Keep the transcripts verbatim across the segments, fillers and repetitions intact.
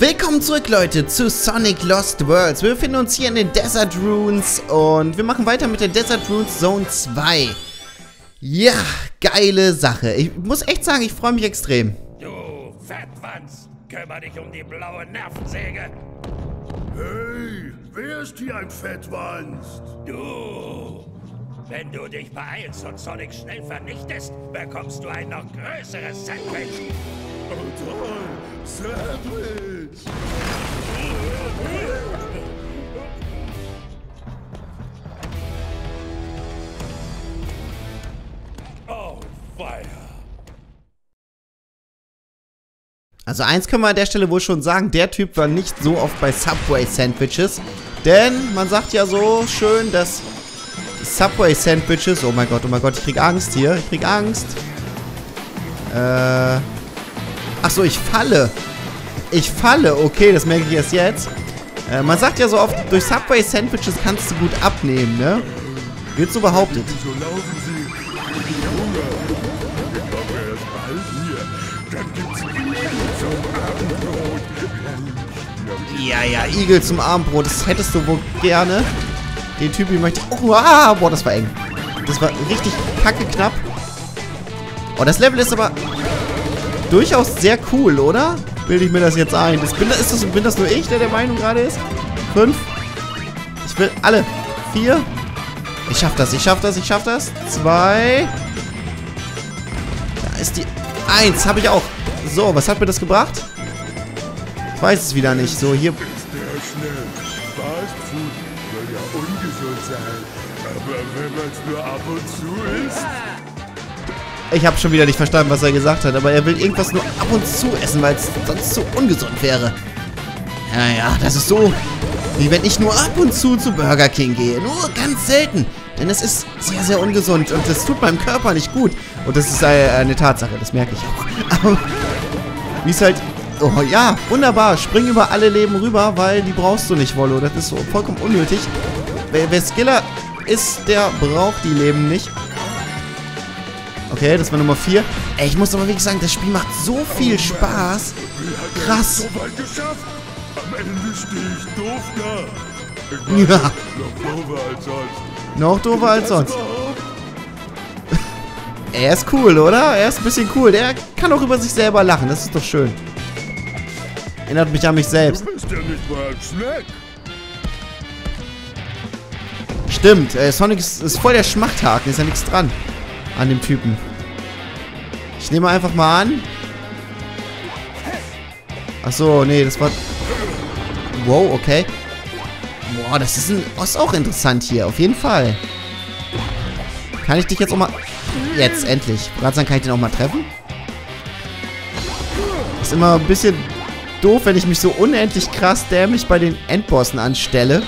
Willkommen zurück, Leute, zu Sonic Lost World. Wir befinden uns hier in den Desert Ruins und wir machen weiter mit der Desert Ruins Zone zwei. Ja, geile Sache. Ich muss echt sagen, ich freue mich extrem. Du Fettwanz, kümmere dich um die blaue Nervensäge. Hey, wer ist hier ein Fettwanz? Du. Wenn du dich beeilst und Sonic schnell vernichtest, bekommst du ein noch größeres Sandwich. Oh toll, Sandwich! Oh, fire! Also eins können wir an der Stelle wohl schon sagen, der Typ war nicht so oft bei Subway-Sandwiches. Denn man sagt ja so schön, dass Subway-Sandwiches... Oh mein Gott, oh mein Gott, ich krieg Angst hier. Ich krieg Angst. Äh... Achso, ich falle. Ich falle. Okay, das merke ich erst jetzt. Äh, man sagt ja so oft, durch Subway-Sandwiches kannst du gut abnehmen, ne? Wird so behauptet. Ja, ja, Igel zum Abendbrot. Das hättest du wohl gerne. Den Typen möchte ich... Oh, ah, boah, das war eng. Das war richtig kacke knapp. Oh, das Level ist aber... durchaus sehr cool, oder? Bilde ich mir das jetzt ein. Das bin, ist das, bin das nur ich, der der Meinung gerade ist? Fünf. Ich will alle. Vier. Ich schaff das, ich schaff das, ich schaff das. Zwei. Da ist die... Eins, habe ich auch. So, was hat mir das gebracht? Ich weiß es wieder nicht. So, hier... Soll ja ungesund sein. Aber wenn man es nur ab und zu isst... Ich habe schon wieder nicht verstanden, was er gesagt hat, aber er will irgendwas nur ab und zu essen, weil es sonst zu ungesund wäre. Naja, das ist so, wie wenn ich nur ab und zu zu Burger King gehe. Nur ganz selten, denn es ist sehr, sehr ungesund und das tut meinem Körper nicht gut. Und das ist eine Tatsache, das merke ich auch. Aber wie es halt... Oh ja, wunderbar, spring über alle Leben rüber, weil die brauchst du nicht, Wollo. Das ist so vollkommen unnötig. Wer, wer Skiller ist, der braucht die Leben nicht. Okay, das war Nummer vier. Ey, ich muss aber wirklich sagen, das Spiel macht so viel Spaß. Krass. Ja. Noch doofer als sonst. Er ist cool, oder? Er ist ein bisschen cool. Der kann auch über sich selber lachen. Das ist doch schön. Erinnert mich an mich selbst. Du bist ja nicht mal ein Snack. Stimmt, äh, Sonic ist, ist voll der Schmachthaken. Ist ja nichts dran an dem Typen. Ich nehme einfach mal an. Achso, nee, das war... Wow, okay. Boah, das ist, ein, das ist auch interessant hier. Auf jeden Fall. Kann ich dich jetzt auch mal... Jetzt, endlich. Gerade sagen, kann ich den auch mal treffen? Ist immer ein bisschen... doof, wenn ich mich so unendlich krass dämlich bei den Endbossen anstelle.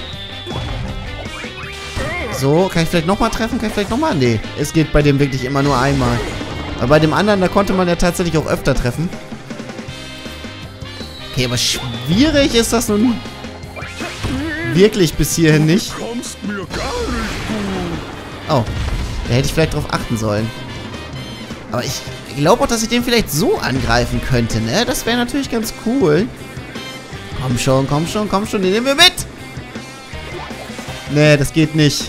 So, kann ich vielleicht nochmal treffen? Kann ich vielleicht nochmal? Nee, es geht bei dem wirklich immer nur einmal. Aber bei dem anderen, da konnte man ja tatsächlich auch öfter treffen. Okay, aber schwierig ist das nun wirklich bis hierhin nicht. Oh, da hätte ich vielleicht drauf achten sollen. Aber ich... Ich glaube auch, dass ich den vielleicht so angreifen könnte, ne? Das wäre natürlich ganz cool. Komm schon, komm schon, komm schon, den nehmen wir mit! Ne, das geht nicht.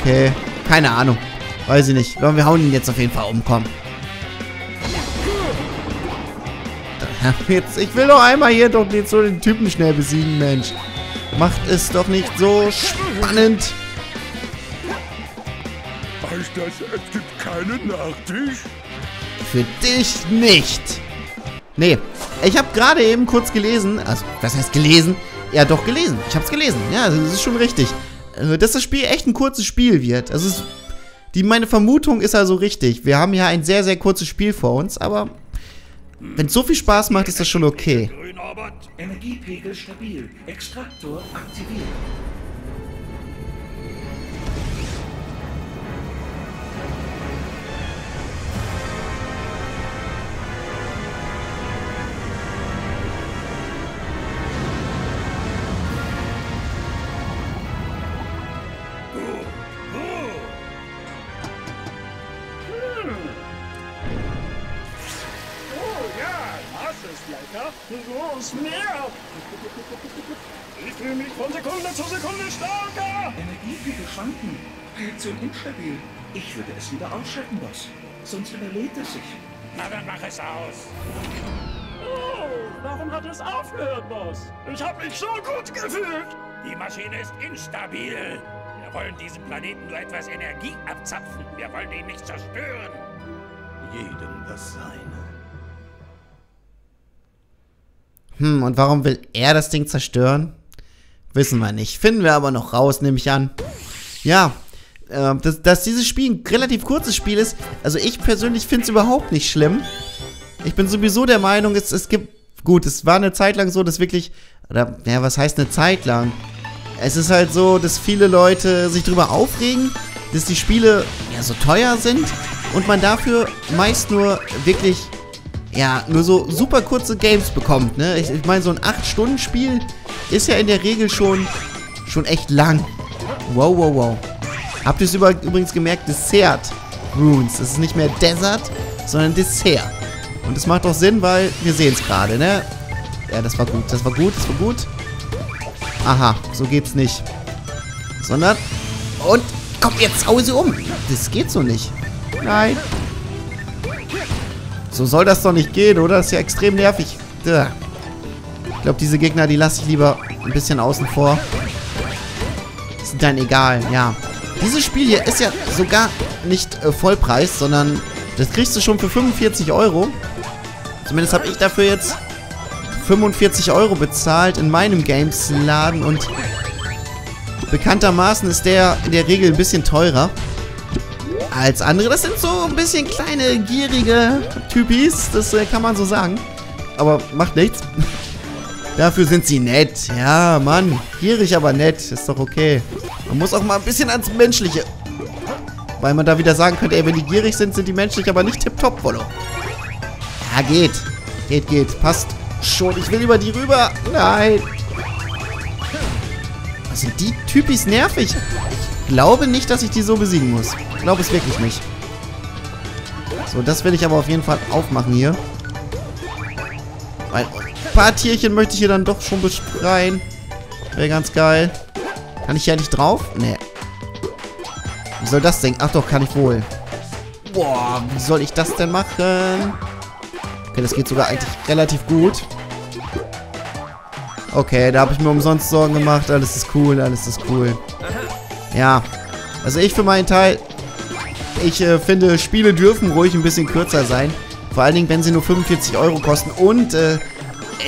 Okay, keine Ahnung. Weiß ich nicht. Wir hauen ihn jetzt auf jeden Fall um, komm. Jetzt, ich will doch einmal hier doch jetzt so den Typen schnell besiegen, Mensch. Macht es doch nicht so spannend. Heißt das, es gibt keinen Nachtisch? Für dich nicht. Nee, ich habe gerade eben kurz gelesen, also, was heißt gelesen? Ja, doch gelesen. Ich habe es gelesen. Ja, das ist schon richtig. Dass das Spiel echt ein kurzes Spiel wird. Also, es, die, meine Vermutung ist also richtig. Wir haben ja ein sehr, sehr kurzes Spiel vor uns, aber wenn es so viel Spaß macht, ist das schon okay. Energiepegel stabil. Extraktor aktiviert. Oh, los, mehr! Ich fühle mich von Sekunde zu Sekunde stärker! Energiegefühl schwanken. Reaktion instabil. Ich würde es wieder ausschalten, Boss. Sonst überlädt es sich. Na dann mach es aus. Oh, warum hat es aufgehört, Boss? Ich habe mich so gut gefühlt. Die Maschine ist instabil. Wir wollen diesem Planeten nur etwas Energie abzapfen. Wir wollen ihn nicht zerstören. Jedem das Seine. Hm, und warum will er das Ding zerstören? Wissen wir nicht. Finden wir aber noch raus, nehme ich an. Ja, äh, dass, dass dieses Spiel ein relativ kurzes Spiel ist, also ich persönlich finde es überhaupt nicht schlimm. Ich bin sowieso der Meinung, es, es gibt... Gut, es war eine Zeit lang so, dass wirklich... Oder, ja, was heißt eine Zeit lang? Es ist halt so, dass viele Leute sich darüber aufregen, dass die Spiele ja so teuer sind und man dafür meist nur wirklich... ja, nur so super kurze Games bekommt, ne? Ich, ich meine, so ein acht-Stunden-Spiel ist ja in der Regel schon, schon echt lang. Wow, wow, wow. Habt ihr es übrigens gemerkt? Desert Ruins. Das ist nicht mehr Desert, sondern Dessert. Und das macht doch Sinn, weil wir sehen es gerade, ne? Ja, das war gut, das war gut, das war gut. Aha, so geht's nicht. Sondern... Und... Komm, jetzt hau sie um! Das geht so nicht. Nein. So soll das doch nicht gehen, oder? Das ist ja extrem nervig. Ich glaube, diese Gegner, die lasse ich lieber ein bisschen außen vor. Sind dann egal, ja. Dieses Spiel hier ist ja sogar nicht äh, Vollpreis, sondern das kriegst du schon für fünfundvierzig Euro. Zumindest habe ich dafür jetzt fünfundvierzig Euro bezahlt in meinem Games-Laden. Und bekanntermaßen ist der in der Regel ein bisschen teurer als andere. Das sind so ein bisschen kleine, gierige Typis, das äh, kann man so sagen. Aber macht nichts. Dafür sind sie nett. Ja, Mann. Gierig, aber nett. Ist doch okay. Man muss auch mal ein bisschen ans Menschliche. Weil man da wieder sagen könnte, ey, wenn die gierig sind, sind die menschlich, aber nicht tipptopp, Wollo. Ja, geht. Geht, geht. Passt schon. Ich will über die rüber. Nein. Was sind die Typis nervig? Ich glaube nicht, dass ich die so besiegen muss. Ich glaube es wirklich nicht. So, das will ich aber auf jeden Fall aufmachen hier. Weil ein paar Tierchen möchte ich hier dann doch schon befreien. Wäre ganz geil. Kann ich hier nicht drauf? Nee. Wie soll das denn? Ach doch, kann ich wohl. Boah, wie soll ich das denn machen? Okay, das geht sogar eigentlich relativ gut. Okay, da habe ich mir umsonst Sorgen gemacht. Alles ist cool, alles ist cool. Ja, also ich für meinen Teil, ich äh, finde, Spiele dürfen ruhig ein bisschen kürzer sein. Vor allen Dingen, wenn sie nur fünfundvierzig Euro kosten. Und äh,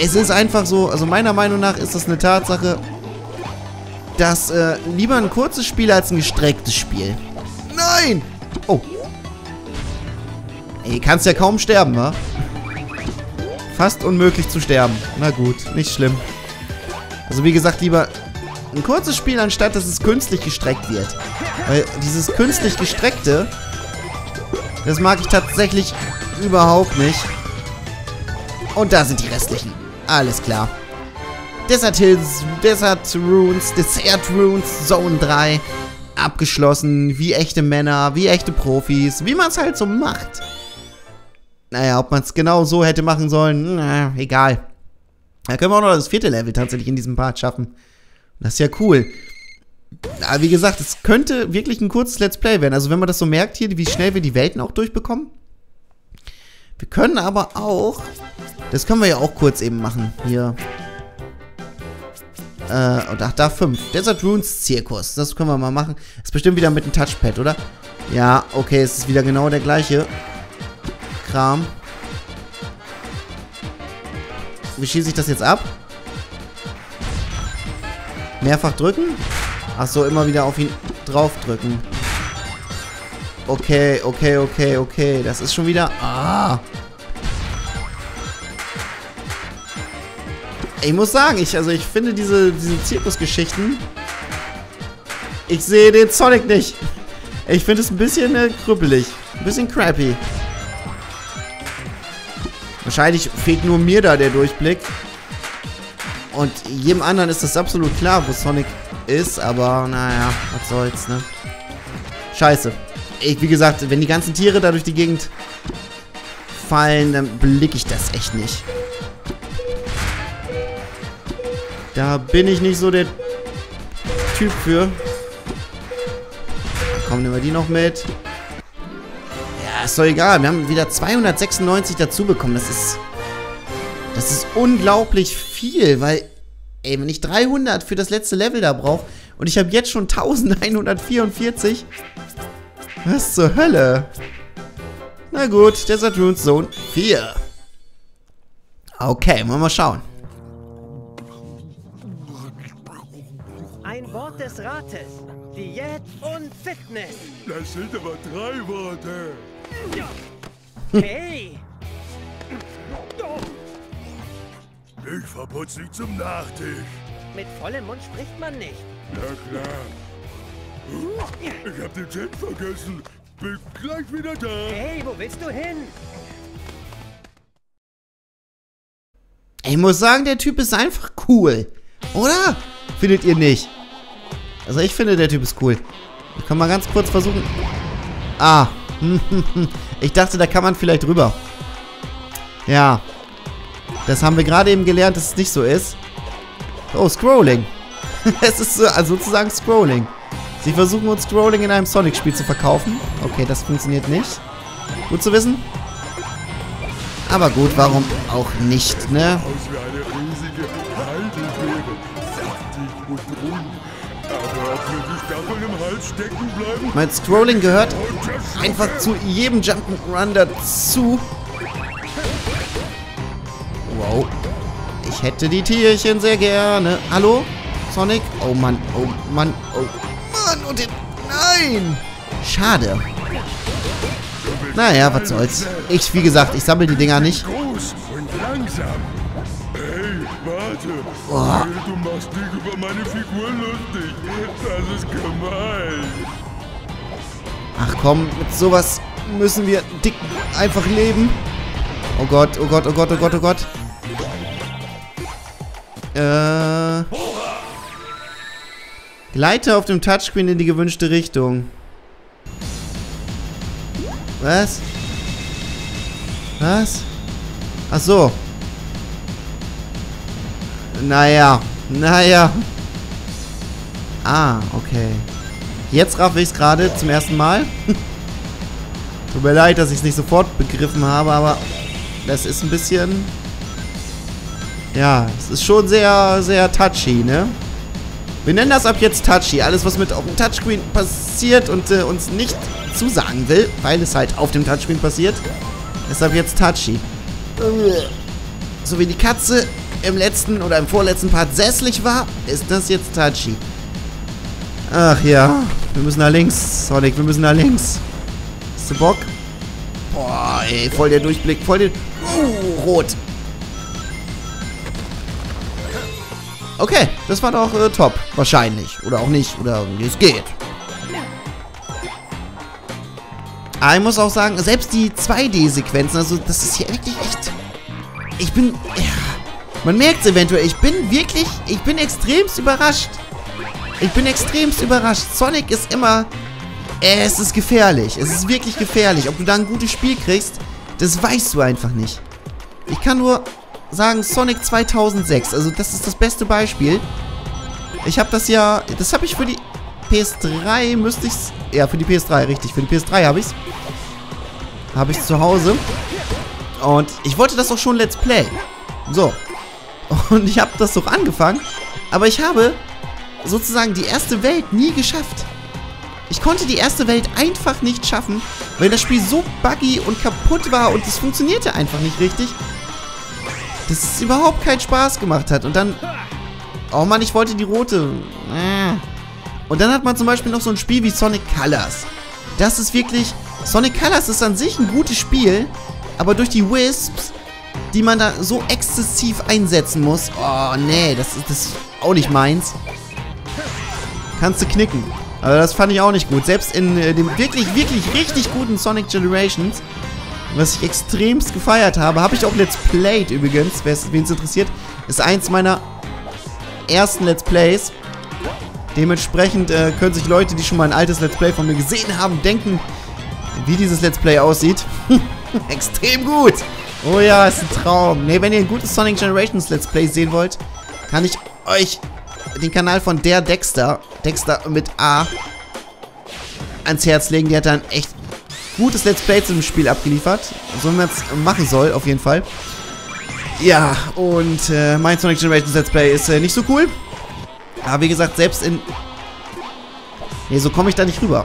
es ist einfach so, also meiner Meinung nach ist das eine Tatsache, dass äh, lieber ein kurzes Spiel als ein gestrecktes Spiel. Nein! Oh. Ey, kannst ja kaum sterben, wa? Fast unmöglich zu sterben. Na gut, nicht schlimm. Also wie gesagt, lieber... ein kurzes Spiel, anstatt dass es künstlich gestreckt wird. Weil dieses künstlich gestreckte, das mag ich tatsächlich überhaupt nicht. Und da sind die restlichen. Alles klar. Desert Hills, Desert Ruins, Desert Ruins, Zone drei. Abgeschlossen, wie echte Männer, wie echte Profis, wie man es halt so macht. Naja, ob man es genau so hätte machen sollen, na, egal. Da können wir auch noch das vierte Level tatsächlich in diesem Part schaffen. Das ist ja cool. Aber wie gesagt, es könnte wirklich ein kurzes Let's Play werden. Also wenn man das so merkt hier, wie schnell wir die Welten auch durchbekommen. Wir können aber auch... Das können wir ja auch kurz eben machen. Hier. Äh, und ach, da fünf. Desert Ruins Zirkus. Das können wir mal machen. Das ist bestimmt wieder mit dem Touchpad, oder? Ja, okay, es ist wieder genau der gleiche Kram. Wie schieße ich das jetzt ab? Mehrfach drücken? Achso, immer wieder auf ihn drauf drücken. Okay, okay, okay, okay. Das ist schon wieder... Ah! Ich muss sagen, ich, also ich finde diese, diese Zirkusgeschichten... Ich sehe den Sonic nicht. Ich finde es ein bisschen äh, krüppelig. Ein bisschen crappy. Wahrscheinlich fehlt nur mir da der Durchblick. Und jedem anderen ist das absolut klar, wo Sonic ist, aber naja, was soll's, ne? Scheiße. Ich, wie gesagt, wenn die ganzen Tiere da durch die Gegend fallen, dann blick ich das echt nicht. Da bin ich nicht so der Typ für. Komm, nehmen wir die noch mit. Ja, ist doch egal. Wir haben wieder zweihundertsechsundneunzig dazu bekommen. Das ist... Das ist unglaublich viel, weil... Ey, wenn ich dreihundert für das letzte Level da brauche und ich habe jetzt schon eintausendeinhundertvierundvierzig... Was zur Hölle? Na gut, Desert Ruins Zone vier. Okay, wollen wir mal schauen. Ein Wort des Rates. Diät und Fitness. Das sind aber drei Worte. Hey! Ich verputze dich zum Nachtisch. Mit vollem Mund spricht man nicht. Na klar. Ich hab den Chat vergessen. Bin gleich wieder da. Hey, wo willst du hin? Ich muss sagen, der Typ ist einfach cool. Oder? Findet ihr nicht? Also ich finde, der Typ ist cool. Ich kann mal ganz kurz versuchen... Ah. Ich dachte, da kann man vielleicht rüber. Ja. Das haben wir gerade eben gelernt, dass es nicht so ist. Oh, Scrolling. Es ist so, also sozusagen Scrolling. Sie versuchen uns Scrolling in einem Sonic-Spiel zu verkaufen. Okay, das funktioniert nicht. Gut zu wissen. Aber gut, warum auch nicht, ne? Mein Scrolling gehört einfach zu jedem Jump'n'Run dazu. Wow. Ich hätte die Tierchen sehr gerne. Hallo? Sonic? Oh Mann, oh Mann, oh Mann. Und den... Nein! Schade. Naja, was soll's. Ich, wie gesagt, ich sammle die Dinger nicht. Oh. Ach komm, mit sowas müssen wir dick einfach leben. Oh Gott, oh Gott, oh Gott, oh Gott, oh Gott. Äh. Gleite auf dem Touchscreen in die gewünschte Richtung. Was? Was? Ach so. Naja, naja. Ah, okay. Jetzt raff ich es gerade zum ersten Mal. Tut mir leid, dass ich es nicht sofort begriffen habe, aber das ist ein bisschen... Ja, es ist schon sehr, sehr touchy, ne? Wir nennen das ab jetzt touchy. Alles, was mit auf dem Touchscreen passiert und äh, uns nicht zusagen will, weil es halt auf dem Touchscreen passiert, ist ab jetzt touchy. So wie die Katze im letzten oder im vorletzten Part sässlich war, ist das jetzt touchy. Ach ja, wir müssen nach links, Sonic, wir müssen nach links. Hast du Bock? Boah, ey, voll der Durchblick, voll der... Uh, rot. Okay, das war doch äh, top. Wahrscheinlich. Oder auch nicht. Oder wie es geht. Aber ich muss auch sagen, selbst die zwei D-Sequenzen, also das ist hier wirklich echt... Ich bin... Ja, man merkt es eventuell. Ich bin wirklich... Ich bin extremst überrascht. Ich bin extremst überrascht. Sonic ist immer... Es ist gefährlich. Es ist wirklich gefährlich. Ob du da ein gutes Spiel kriegst, das weißt du einfach nicht. Ich kann nur... sagen Sonic zweitausendsechs, also das ist das beste Beispiel. Ich habe das ja, das habe ich für die P S drei, müsste ich's, ja für die P S drei, richtig, für die P S drei habe ich's, habe ich zu Hause. Und ich wollte das auch schon Let's Play. So, und ich habe das doch angefangen, aber ich habe sozusagen die erste Welt nie geschafft. Ich konnte die erste Welt einfach nicht schaffen, weil das Spiel so buggy und kaputt war und es funktionierte einfach nicht richtig. Dass es überhaupt keinen Spaß gemacht hat. Und dann... Oh Mann, ich wollte die rote. Und dann hat man zum Beispiel noch so ein Spiel wie Sonic Colors. Das ist wirklich... Sonic Colors ist an sich ein gutes Spiel, aber durch die Wisps, die man da so exzessiv einsetzen muss... Oh nee, das ist, das ist auch nicht meins. Kannst du knicken. Aber das fand ich auch nicht gut. Selbst in äh, dem wirklich, wirklich richtig guten Sonic Generations... Was ich extremst gefeiert habe, habe ich auch Let's Played übrigens, wer es interessiert, ist eins meiner ersten Let's Plays. Dementsprechend äh, können sich Leute, die schon mal ein altes Let's Play von mir gesehen haben, denken, wie dieses Let's Play aussieht. Extrem gut! Oh ja, ist ein Traum. Ne, wenn ihr ein gutes Sonic Generations Let's Play sehen wollt, kann ich euch den Kanal von der Dexter, Dexter mit A, ans Herz legen. Die hat da ein echt gutes Let's Play zu dem Spiel abgeliefert. So wie man es machen soll, auf jeden Fall. Ja, und äh, mein Sonic Generations Let's Play ist äh, nicht so cool. Aber wie gesagt, selbst in... Ne, so komme ich da nicht rüber.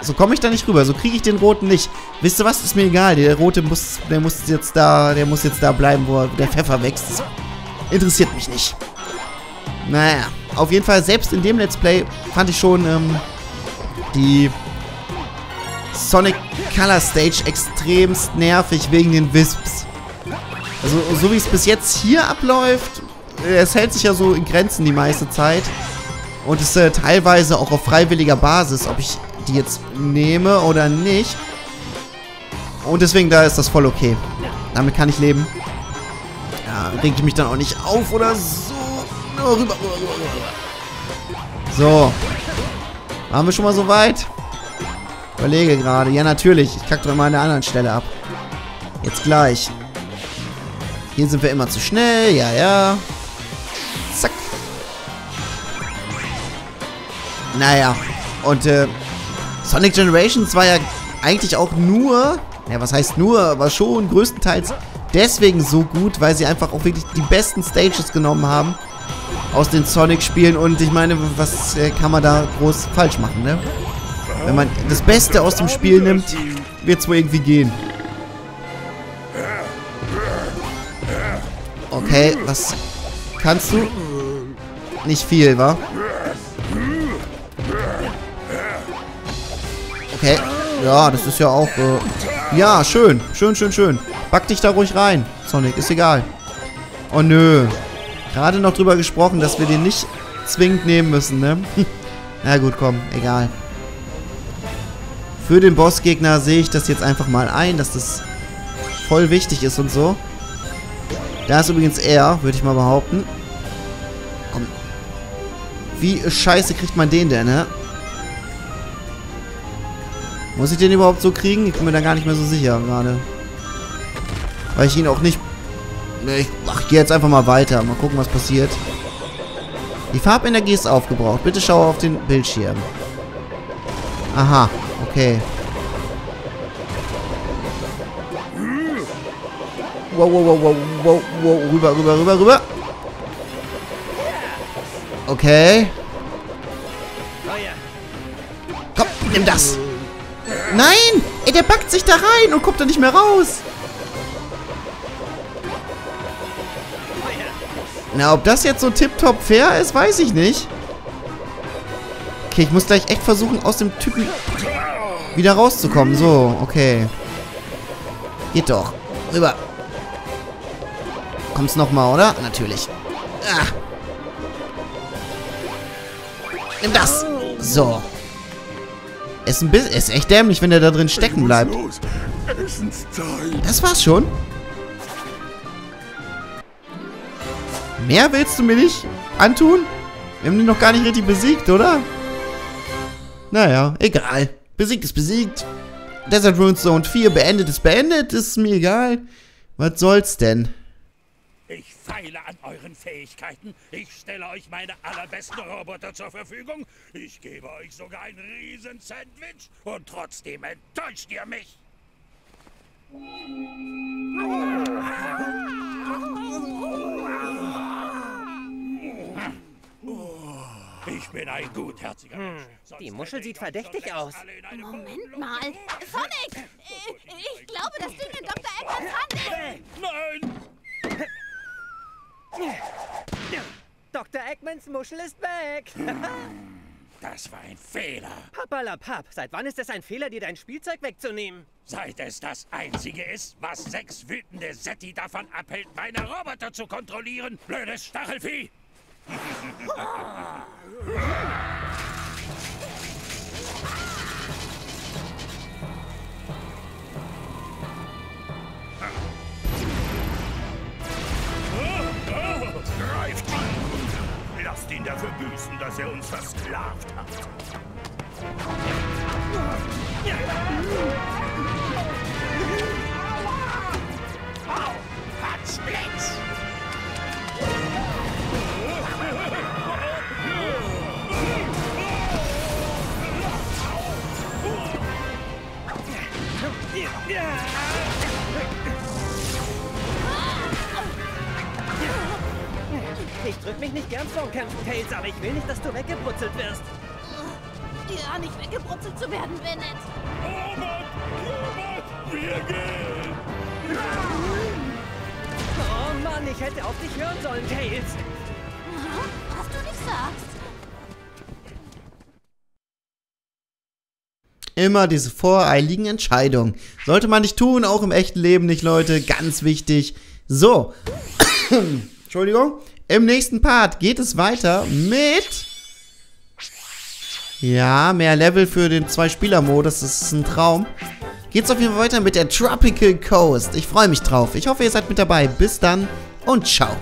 So komme ich da nicht rüber. So kriege ich den Roten nicht. Wisst ihr was? Ist mir egal. Der Rote muss, der muss jetzt da, der muss jetzt da bleiben, wo der Pfeffer wächst. Das interessiert mich nicht. Naja, auf jeden Fall, selbst in dem Let's Play fand ich schon ähm, die Sonic Color Stage extremst nervig wegen den Wisps. Also, so wie es bis jetzt hier abläuft, es hält sich ja so in Grenzen die meiste Zeit. Und ist äh, teilweise auch auf freiwilliger Basis, ob ich die jetzt nehme oder nicht. Und deswegen, da ist das voll okay. Damit kann ich leben. Ja, reg ich mich dann auch nicht auf oder so. Rüber, rüber, rüber, rüber. So. Waren wir schon mal so weit? Überlege gerade. Ja, natürlich. Ich kacke doch mal an der anderen Stelle ab. Jetzt gleich. Hier sind wir immer zu schnell. Ja, ja. Zack. Naja. Und, äh, Sonic Generations war ja eigentlich auch nur, ja, was heißt nur, war schon größtenteils deswegen so gut, weil sie einfach auch wirklich die besten Stages genommen haben aus den Sonic-Spielen. Und ich meine, was äh, kann man da groß falsch machen, ne? Wenn man das Beste aus dem Spiel nimmt, wird's wohl irgendwie gehen. Okay, was kannst du? Nicht viel, wa? Okay, ja, das ist ja auch, äh, ja, schön, schön, schön, schön. Pack dich da ruhig rein, Sonic, ist egal. Oh, nö. Gerade noch drüber gesprochen, dass wir den nicht zwingend nehmen müssen, ne? Na gut, komm, egal. Für den Bossgegner sehe ich das jetzt einfach mal ein, dass das voll wichtig ist und so. Da ist übrigens er, würde ich mal behaupten. Komm. Wie scheiße kriegt man den denn, ne? Muss ich den überhaupt so kriegen? Ich bin mir da gar nicht mehr so sicher gerade. Weil ich ihn auch nicht... Ne, ich, ich gehe jetzt einfach mal weiter. Mal gucken, was passiert. Die Farbenergie ist aufgebraucht. Bitte schaue auf den Bildschirm. Aha, okay. Wow, wow, wow, wow, wow, wow. Rüber, rüber, rüber, rüber. Okay. Komm, nimm das. Nein! Ey, der backt sich da rein und kommt da nicht mehr raus. Na, ob das jetzt so tipptopp fair ist, weiß ich nicht. Okay, ich muss gleich echt versuchen, aus dem Typen wieder rauszukommen. So, okay. Geht doch. Rüber. Kommt's nochmal, oder? Natürlich. Ah. Nimm das. So. Ist, ein bisschen, ist echt dämlich, wenn der da drin stecken bleibt. Das war's schon. Mehr willst du mir nicht antun? Wir haben den noch gar nicht richtig besiegt, oder? Naja, egal. Besiegt ist besiegt. Desert Ruins Zone vier beendet ist beendet. Ist mir egal. Was soll's denn? Ich feile an euren Fähigkeiten. Ich stelle euch meine allerbesten Roboter zur Verfügung. Ich gebe euch sogar ein Riesen-Sandwich. Und trotzdem enttäuscht ihr mich. Ich bin ein gutherziger Mensch. Hm. Die Muschel sieht verdächtig aus. Moment mal. Sonic! Ich glaube, das liegt in Doktor Eggmans Hand. Nein! Doktor Eggmans Muschel ist weg. Das war ein Fehler. Papalapap, seit wann ist es ein Fehler, dir dein Spielzeug wegzunehmen? Seit es das Einzige ist, was sechs wütende Setti davon abhält, meine Roboter zu kontrollieren. Blödes Stachelvieh. Greift ihn! Lasst ihn dafür büßen, dass er uns versklavt hat! Aua! Au! Hat Splitz! Ich drück mich nicht gern vor Kämpfen, Tails, aber ich will nicht, dass du weggebrutzelt wirst. Ja, nicht weggebrutzelt zu werden, wäre nett. Robert, Robert, wir gehen! Oh Mann, ich hätte auf dich hören sollen, Tails. Was du nicht sagst. Immer diese voreiligen Entscheidungen. Sollte man nicht tun, auch im echten Leben nicht, Leute. Ganz wichtig. So. Entschuldigung. Im nächsten Part geht es weiter mit... Ja, mehr Level für den Zwei-Spieler-Modus. Das ist ein Traum. Geht's auf jeden Fall weiter mit der Tropical Coast. Ich freue mich drauf. Ich hoffe, ihr seid mit dabei. Bis dann und ciao.